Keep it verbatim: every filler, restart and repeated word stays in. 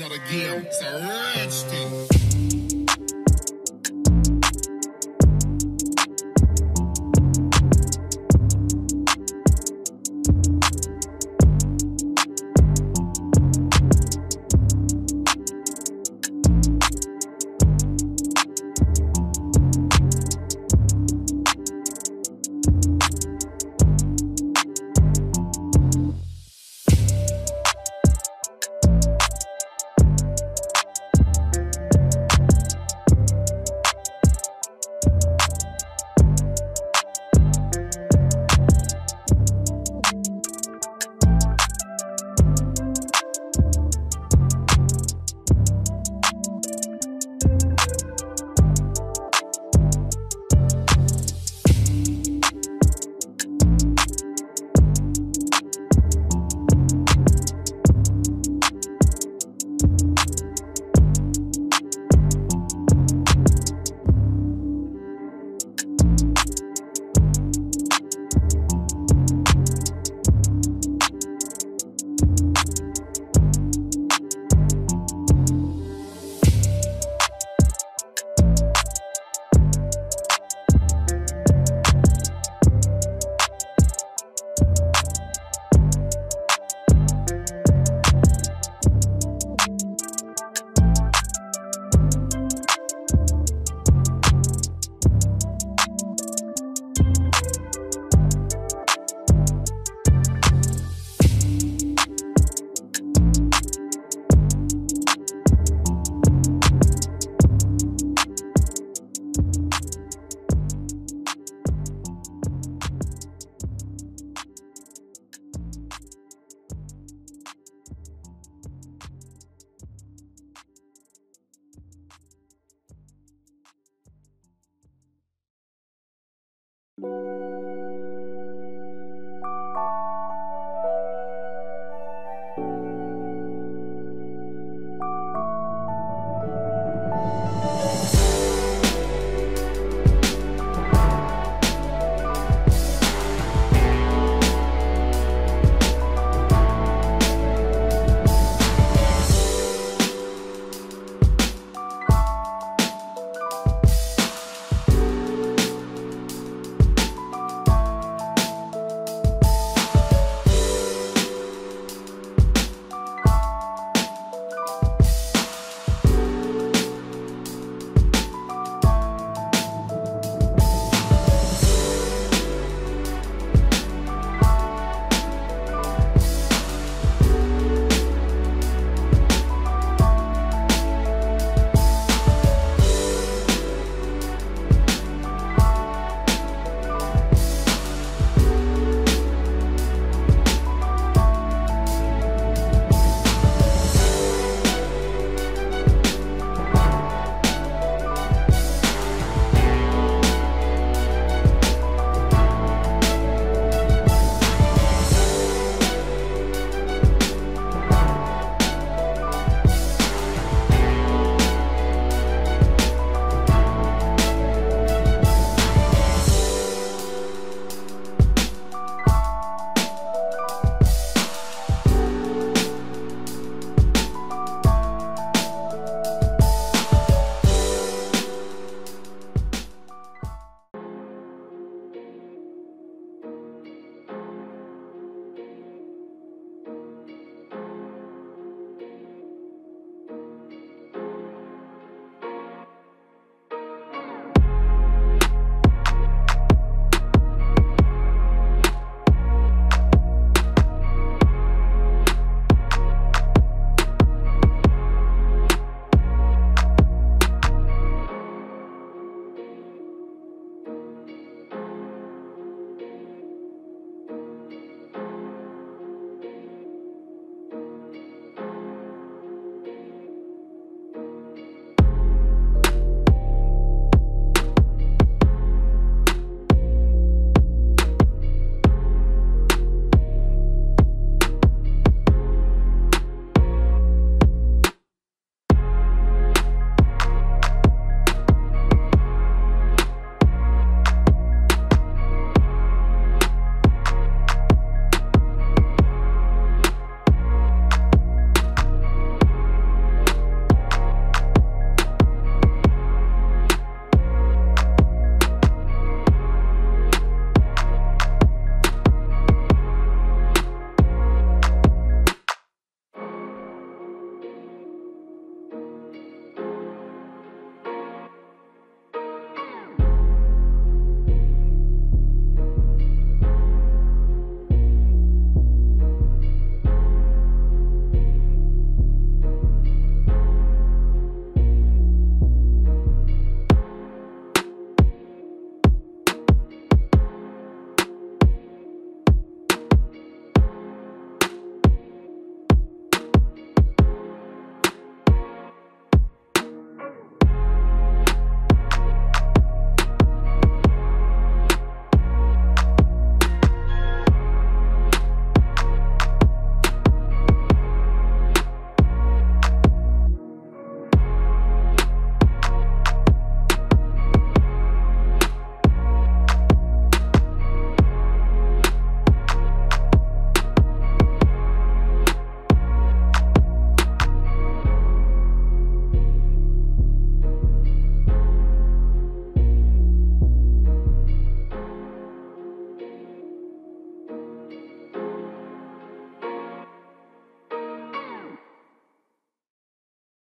not a game, it's a rage thing. Thank you.